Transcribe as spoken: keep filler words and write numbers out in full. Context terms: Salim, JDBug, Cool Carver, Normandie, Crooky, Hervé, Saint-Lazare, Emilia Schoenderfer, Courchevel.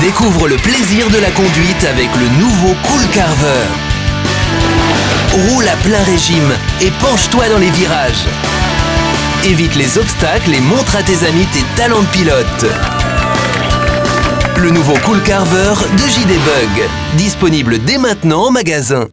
Découvre le plaisir de la conduite avec le nouveau Cool Carver. Roule à plein régime et penche-toi dans les virages. Évite les obstacles et montre à tes amis tes talents de pilote. Le nouveau Cool Carver de J D Bug, disponible dès maintenant en magasin.